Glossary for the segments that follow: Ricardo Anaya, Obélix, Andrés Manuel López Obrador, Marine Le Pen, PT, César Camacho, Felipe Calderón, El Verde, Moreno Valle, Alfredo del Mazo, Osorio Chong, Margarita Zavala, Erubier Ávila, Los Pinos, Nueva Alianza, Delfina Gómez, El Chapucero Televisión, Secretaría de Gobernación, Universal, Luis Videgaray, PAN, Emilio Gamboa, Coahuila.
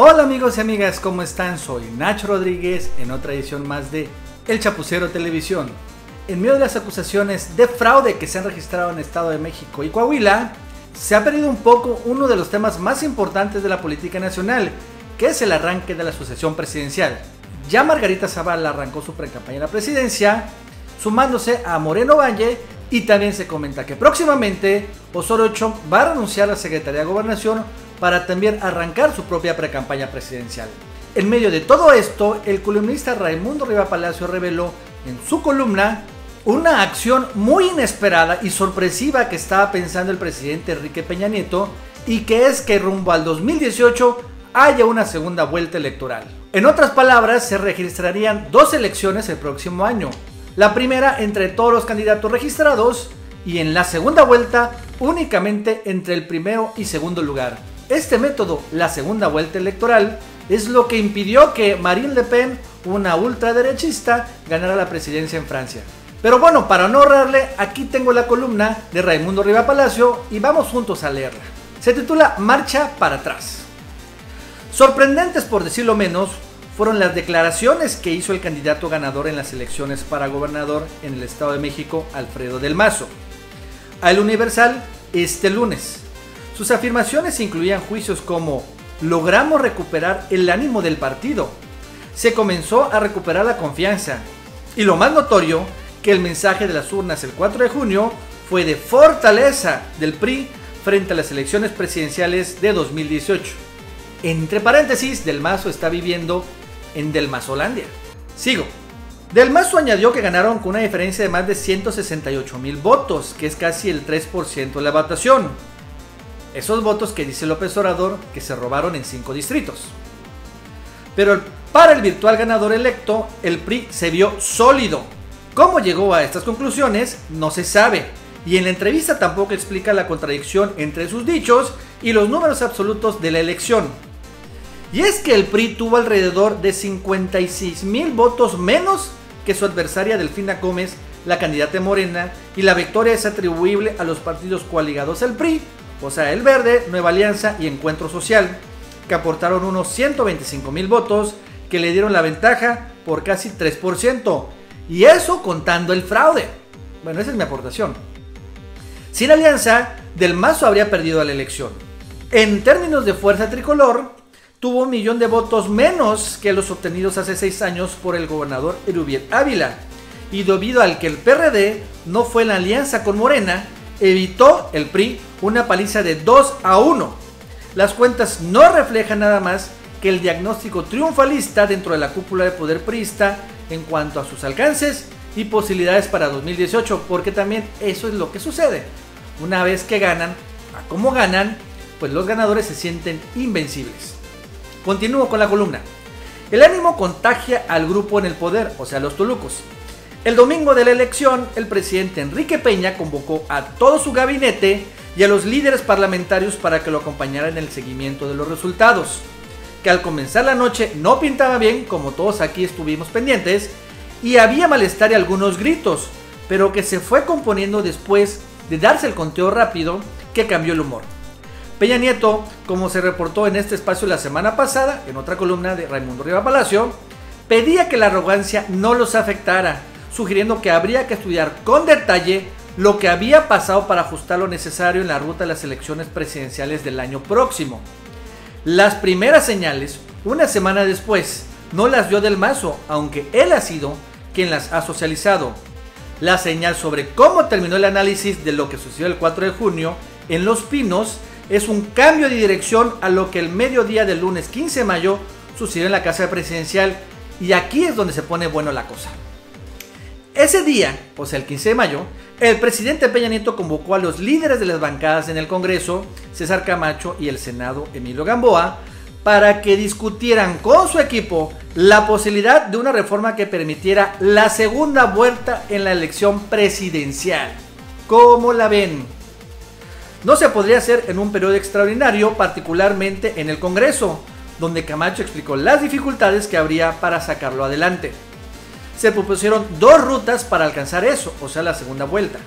Hola amigos y amigas, ¿cómo están? Soy Nacho Rodríguez en otra edición más de El Chapucero Televisión. En medio de las acusaciones de fraude que se han registrado en Estado de México y Coahuila, se ha perdido un poco uno de los temas más importantes de la política nacional, que es el arranque de la sucesión presidencial. Ya Margarita Zavala arrancó su precampaña a la presidencia, sumándose a Moreno Valle, y también se comenta que próximamente Osorio Chong va a renunciar a la Secretaría de Gobernación para también arrancar su propia precampaña presidencial. En medio de todo esto, el columnista Raimundo Riva Palacio reveló en su columna una acción muy inesperada y sorpresiva que estaba pensando el presidente Enrique Peña Nieto, y que es que rumbo al 2018 haya una segunda vuelta electoral. En otras palabras, se registrarían dos elecciones el próximo año. La primera entre todos los candidatos registrados, y en la segunda vuelta únicamente entre el primero y segundo lugar. Este método, la segunda vuelta electoral, es lo que impidió que Marine Le Pen, una ultraderechista, ganara la presidencia en Francia. Pero bueno, para no ahorrarle, aquí tengo la columna de Raimundo Riva Palacio y vamos juntos a leerla. Se titula Marcha para atrás. Sorprendentes, por decirlo menos, fueron las declaraciones que hizo el candidato ganador en las elecciones para gobernador en el Estado de México, Alfredo del Mazo, al Universal este lunes. Sus afirmaciones incluían juicios como: logramos recuperar el ánimo del partido, se comenzó a recuperar la confianza, y lo más notorio, que el mensaje de las urnas el 4 de junio fue de fortaleza del PRI frente a las elecciones presidenciales de 2018. Entre paréntesis, Del Mazo está viviendo en Del Mazolandia. Sigo. Del Mazo añadió que ganaron con una diferencia de más de 168,000 votos, que es casi el 3% de la votación. Esos votos que dice López Obrador que se robaron en 5 distritos. Pero para el virtual ganador electo, el PRI se vio sólido. ¿Cómo llegó a estas conclusiones? No se sabe. Y en la entrevista tampoco explica la contradicción entre sus dichos y los números absolutos de la elección. Y es que el PRI tuvo alrededor de 56,000 votos menos que su adversaria Delfina Gómez, la candidata de Morena, y la victoria es atribuible a los partidos coaligados al PRI, o sea, El Verde, Nueva Alianza y Encuentro Social, que aportaron unos 125,000 votos que le dieron la ventaja por casi 3%, y eso contando el fraude. Bueno, esa es mi aportación. Sin alianza, Del Mazo habría perdido la elección. En términos de fuerza tricolor, tuvo 1,000,000 de votos menos que los obtenidos hace 6 años por el gobernador Erubier Ávila, y debido al que el PRD no fue en alianza con Morena, evitó el PRI una paliza de 2-1. Las cuentas no reflejan nada más que el diagnóstico triunfalista dentro de la cúpula de poder priista en cuanto a sus alcances y posibilidades para 2018, porque también eso es lo que sucede. Una vez que ganan, a cómo ganan, pues los ganadores se sienten invencibles. Continúo con la columna. El ánimo contagia al grupo en el poder, o sea, los tolucos. El domingo de la elección, el presidente Enrique Peña convocó a todo su gabinete y a los líderes parlamentarios para que lo acompañaran en el seguimiento de los resultados, que al comenzar la noche no pintaba bien, como todos aquí estuvimos pendientes, y había malestar y algunos gritos, pero que se fue componiendo después de darse el conteo rápido que cambió el humor. Peña Nieto, como se reportó en este espacio la semana pasada, en otra columna de Raimundo Riva Palacio, pedía que la arrogancia no los afectara, sugiriendo que habría que estudiar con detalle lo que había pasado para ajustar lo necesario en la ruta de las elecciones presidenciales del año próximo. Las primeras señales, una semana después, no las dio Del Mazo, aunque él ha sido quien las ha socializado. La señal sobre cómo terminó el análisis de lo que sucedió el 4 de junio en Los Pinos es un cambio de dirección a lo que el mediodía del lunes 15 de mayo sucedió en la Casa Presidencial, y aquí es donde se pone bueno la cosa. Ese día, o sea el 15 de mayo, el presidente Peña Nieto convocó a los líderes de las bancadas en el Congreso, César Camacho, y el Senado, Emilio Gamboa, para que discutieran con su equipo la posibilidad de una reforma que permitiera la segunda vuelta en la elección presidencial. ¿Cómo la ven? No se podría hacer en un periodo extraordinario, particularmente en el Congreso, donde Camacho explicó las dificultades que habría para sacarlo adelante. Se propusieron dos rutas para alcanzar eso, o sea la segunda vuelta: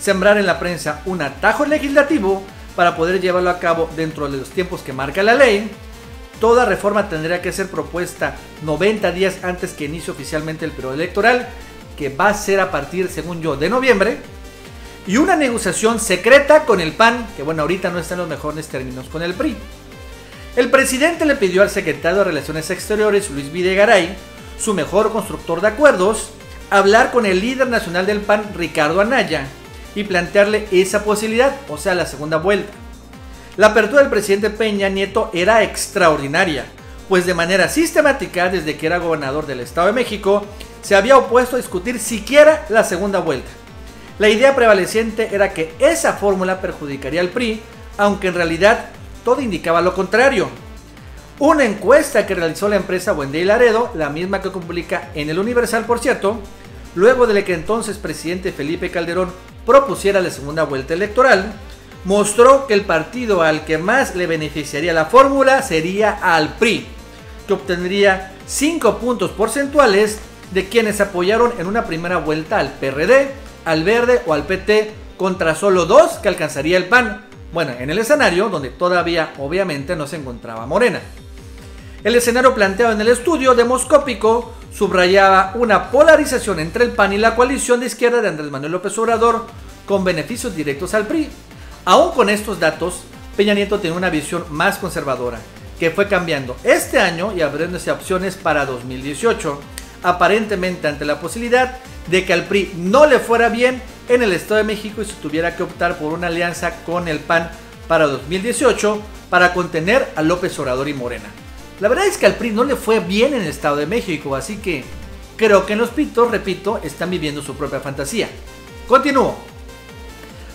sembrar en la prensa un atajo legislativo para poder llevarlo a cabo dentro de los tiempos que marca la ley, Toda reforma tendría que ser propuesta 90 días antes que inicie oficialmente el periodo electoral, que va a ser a partir, según yo, de noviembre. Y una negociación secreta con el PAN, que bueno, ahorita no está en los mejores términos con el PRI. El presidente le pidió al secretario de Relaciones Exteriores, Luis Videgaray, su mejor constructor de acuerdos, hablar con el líder nacional del PAN, Ricardo Anaya, y plantearle esa posibilidad, o sea, la segunda vuelta. La apertura del presidente Peña Nieto era extraordinaria, pues de manera sistemática, desde que era gobernador del Estado de México, se había opuesto a discutir siquiera la segunda vuelta. La idea prevaleciente era que esa fórmula perjudicaría al PRI, aunque en realidad todo indicaba lo contrario. Una encuesta que realizó la empresa Buendía y Laredo, la misma que publica en el Universal, por cierto, luego de que entonces presidente Felipe Calderón propusiera la segunda vuelta electoral, mostró que el partido al que más le beneficiaría la fórmula sería al PRI, que obtendría 5 puntos porcentuales de quienes apoyaron en una primera vuelta al PRD, al Verde o al PT, contra solo 2 que alcanzaría el PAN, bueno, en el escenario donde todavía obviamente no se encontraba Morena. El escenario planteado en el estudio demoscópico subrayaba una polarización entre el PAN y la coalición de izquierda de Andrés Manuel López Obrador, con beneficios directos al PRI. Aún con estos datos, Peña Nieto tenía una visión más conservadora, que fue cambiando este año y abriéndose opciones para 2018, aparentemente ante la posibilidad de que al PRI no le fuera bien en el Estado de México y se tuviera que optar por una alianza con el PAN para 2018 para contener a López Obrador y Morena. La verdad es que al PRI no le fue bien en el Estado de México, así que creo que en Los Pinos, repito, están viviendo su propia fantasía. Continúo.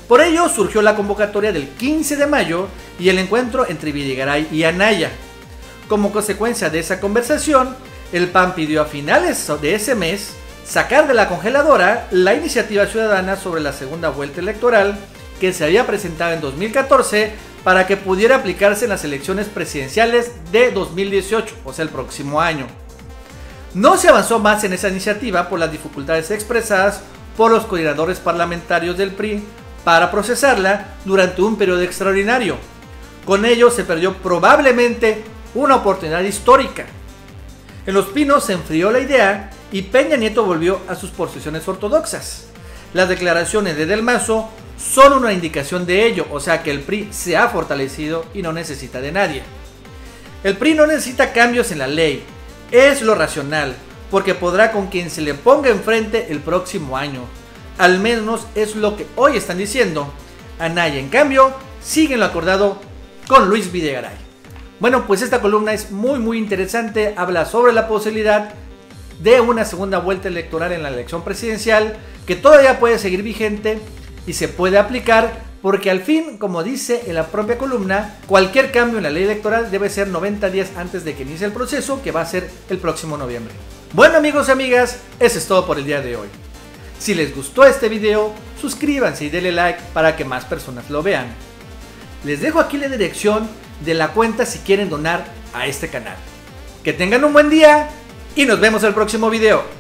Por ello surgió la convocatoria del 15 de mayo y el encuentro entre Videgaray y Anaya. Como consecuencia de esa conversación, el PAN pidió a finales de ese mes sacar de la congeladora la iniciativa ciudadana sobre la segunda vuelta electoral que se había presentado en 2014 para que pudiera aplicarse en las elecciones presidenciales de 2018, o sea, el próximo año. No se avanzó más en esa iniciativa por las dificultades expresadas por los coordinadores parlamentarios del PRI para procesarla durante un periodo extraordinario. Con ello se perdió probablemente una oportunidad histórica. En Los Pinos se enfrió la idea y Peña Nieto volvió a sus posiciones ortodoxas. Las declaraciones de Del Mazo son una indicación de ello, o sea que el PRI se ha fortalecido y no necesita de nadie. El PRI no necesita cambios en la ley, es lo racional, porque podrá con quien se le ponga enfrente el próximo año. Al menos es lo que hoy están diciendo. Anaya, en cambio, sigue en lo acordado con Luis Videgaray. Bueno, pues esta columna es muy interesante, habla sobre la posibilidad de una segunda vuelta electoral en la elección presidencial, que todavía puede seguir vigente y se puede aplicar, porque al fin, como dice en la propia columna, cualquier cambio en la ley electoral debe ser 90 días antes de que inicie el proceso, que va a ser el próximo noviembre. Bueno, amigos y amigas, eso es todo por el día de hoy. Si les gustó este video, suscríbanse y denle like para que más personas lo vean. Les dejo aquí la dirección de la cuenta si quieren donar a este canal. Que tengan un buen día y nos vemos en el próximo video.